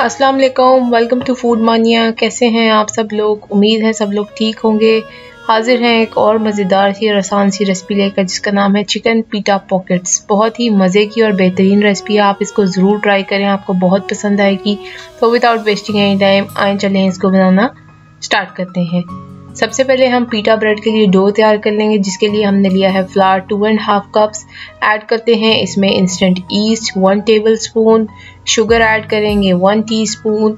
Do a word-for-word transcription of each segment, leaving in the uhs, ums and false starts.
अस्सलाम वालेकुम, welcome to food मानिया। कैसे हैं आप सब लोग? उम्मीद है सब लोग ठीक होंगे। हाजिर हैं एक और मज़ेदार सी और आसान सी रेसिपी लेकर, जिसका नाम है चिकन पीटा पॉकेट्स। बहुत ही मज़े की और बेहतरीन रेसिपी है, आप इसको ज़रूर ट्राई करें, आपको बहुत पसंद आएगी। तो विदाउट वेस्टिंग एनी टाइम आए चलें इसको बनाना स्टार्ट करते हैं। सबसे पहले हम पीटा ब्रेड के लिए डो तैयार कर लेंगे, जिसके लिए हमने लिया है flour two and half cups. Add करते हैं इसमें instant yeast one tablespoon, sugar add करेंगे वन टीस्पून,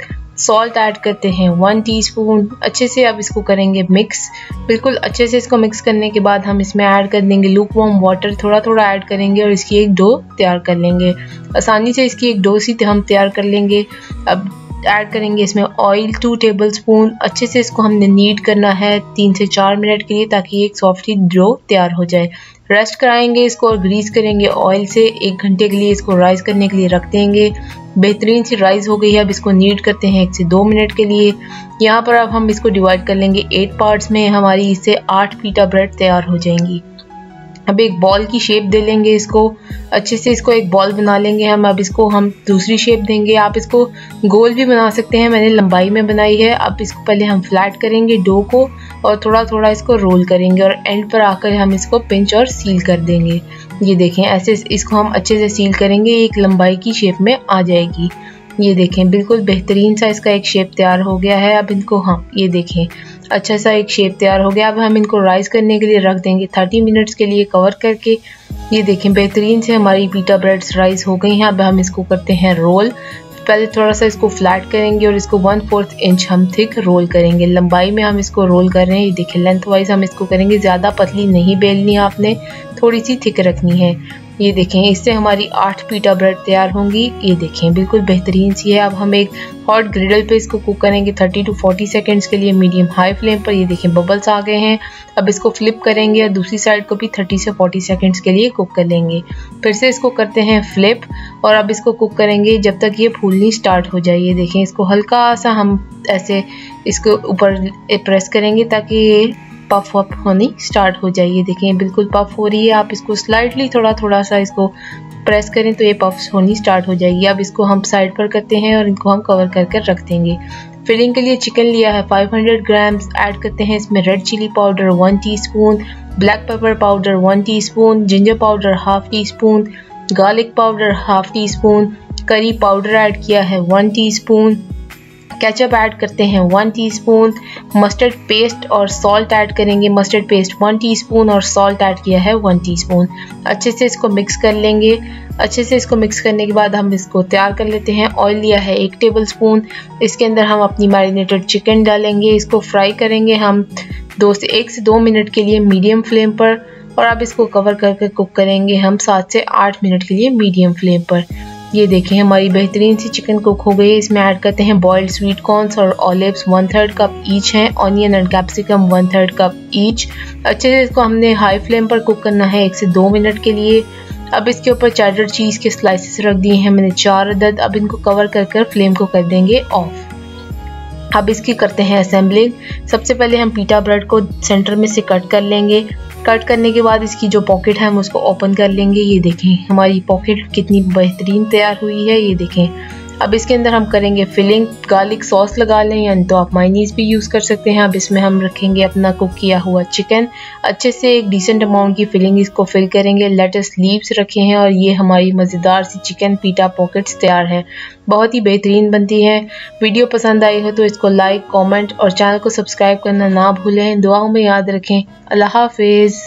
सॉल्ट ऐड करते हैं वन टीस्पून। अच्छे से अब इसको करेंगे मिक्स। बिल्कुल अच्छे से इसको मिक्स करने के बाद हम इसमें ऐड कर देंगे लूक वार्म वाटर, थोड़ा थोड़ा ऐड करेंगे और इसकी एक डो तैयार कर लेंगे। आसानी से इसकी एक डो सी हम तैयार कर लेंगे। अब ऐड करेंगे इसमें ऑयल टू टेबलस्पून। अच्छे से इसको हमने नीड करना है तीन से चार मिनट के लिए, ताकि एक सॉफ्टली डो तैयार हो जाए। रेस्ट कराएंगे इसको और ग्रीस करेंगे ऑयल से। एक घंटे के लिए इसको राइस करने के लिए रख देंगे। बेहतरीन सी राइस हो गई है। अब इसको नीड करते हैं एक से दो मिनट के लिए। यहाँ पर अब हम इसको डिवाइड कर लेंगे एट पार्ट्स में। हमारी इससे आठ पीटा ब्रेड तैयार हो जाएंगी। अब एक बॉल की शेप दे लेंगे इसको, अच्छे से इसको एक बॉल बना लेंगे हम। अब इसको हम दूसरी शेप देंगे। आप इसको गोल भी बना सकते हैं, मैंने लंबाई में बनाई है। अब इसको पहले हम फ्लैट करेंगे डो को और थोड़ा थोड़ा इसको रोल करेंगे और एंड पर आकर हम इसको पिंच और सील कर देंगे। ये देखें, ऐसे इसको हम अच्छे से सील करेंगे, एक लंबाई की शेप में आ जाएगी। ये देखें, बिल्कुल बेहतरीन सा इसका एक शेप तैयार हो गया है। अब इनको हम, ये देखें, अच्छा सा एक शेप तैयार हो गया। अब हम इनको राइस करने के लिए रख देंगे तीस मिनट्स के लिए कवर करके। ये देखें, बेहतरीन से हमारी पीटा ब्रेड्स राइस हो गई हैं। अब हम इसको करते हैं रोल। पहले थोड़ा सा इसको फ्लैट करेंगे और इसको वन फोर्थ इंच हम थिक रोल करेंगे। लंबाई में हम इसको रोल कर रहे हैं। ये देखें, लेंथ वाइज हम इसको करेंगे। ज़्यादा पतली नहीं बेलनी आपने, थोड़ी सी थिक रखनी है। ये देखें, इससे हमारी आठ पीटा ब्रेड तैयार होंगी। ये देखें, बिल्कुल बेहतरीन सी है। अब हम एक हॉट ग्रिडल पे इसको कुक करेंगे तीस टू चालीस सेकंड्स के लिए मीडियम हाई फ्लेम पर। ये देखें, बबल्स आ गए हैं। अब इसको फ्लिप करेंगे और दूसरी साइड को भी तीस से चालीस सेकंड्स के लिए कुक कर लेंगे। फिर से इसको करते हैं फ्लिप और अब इसको कुक करेंगे जब तक ये फूलनी स्टार्ट हो जाए। ये देखें, इसको हल्का सा हम ऐसे इसको ऊपर प्रेस करेंगे ताकि ये पफ अप होनी स्टार्ट हो जाए। ये देखें, बिल्कुल पफ हो रही है। आप इसको स्लाइटली थोड़ा थोड़ा सा इसको प्रेस करें तो ये पफ्स होनी स्टार्ट हो जाएगी। अब इसको हम साइड पर करते हैं और इनको हम कवर कर कर रख देंगे। फिलिंग के लिए चिकन लिया है पाँच सौ ग्राम्स। ऐड करते हैं इसमें red chilli powder one teaspoon, black pepper powder one teaspoon, ginger powder half teaspoon, garlic powder half teaspoon, curry powder add किया है वन टीस्पून, केचप ऐड करते हैं वन टीस्पून, मस्टर्ड पेस्ट और salt add करेंगे। Mustard paste one teaspoon और salt add किया है one teaspoon. अच्छे से इसको मिक्स कर लेंगे। अच्छे से इसको मिक्स करने के बाद हम इसको तैयार कर लेते हैं। ऑयल लिया है एक टेबलस्पून। इसके अंदर हम अपनी मैरिनेटेड चिकन डालेंगे। इसको फ्राई करेंगे हम दो से एक से दो मिनट के लिए मीडियम फ्लेम पर और अब इसको कवर करके कुक करेंगे हम सात से आठ मिनट के लिए मीडियम फ्लेम पर। ये देखें, हमारी बेहतरीन सी चिकन कुक हो गई है। इसमें ऐड करते हैं बॉइल्ड स्वीट कॉर्न्स और olives one third cup each हैं, onion and capsicum one third cup each. अच्छे से इसको हमने हाई फ्लेम पर कुक करना है एक से दो मिनट के लिए। अब इसके ऊपर चेडर चीज़ के स्लाइसेस रख दिए हैं मैंने चार अदद। अब इनको कवर कर कर फ्लेम को कर देंगे ऑफ। अब इसकी करते हैं असेंबलिंग। सबसे पहले हम पीटा ब्रेड को सेंटर में से कट कर लेंगे। कट करने के बाद इसकी जो पॉकेट है हम उसको ओपन कर लेंगे। ये देखें, हमारी पॉकेट कितनी बेहतरीन तैयार हुई है। ये देखें, अब इसके अंदर हम करेंगे फिलिंग। गार्लिक सॉस लगा लें या तो आप मायनीज़ भी यूज़ कर सकते हैं। अब इसमें हम रखेंगे अपना कुक किया हुआ चिकन। अच्छे से एक डिसेंट अमाउंट की फिलिंग इसको फिल करेंगे। लेटस लीव्स रखे हैं और ये हमारी मज़ेदार सी चिकन पीटा पॉकेट्स तैयार है। बहुत ही बेहतरीन बनती है। वीडियो पसंद आई हो तो इसको लाइक, कॉमेंट और चैनल को सब्सक्राइब करना ना भूलें। दुआओं में याद रखें। अल्लाह हाफिज़।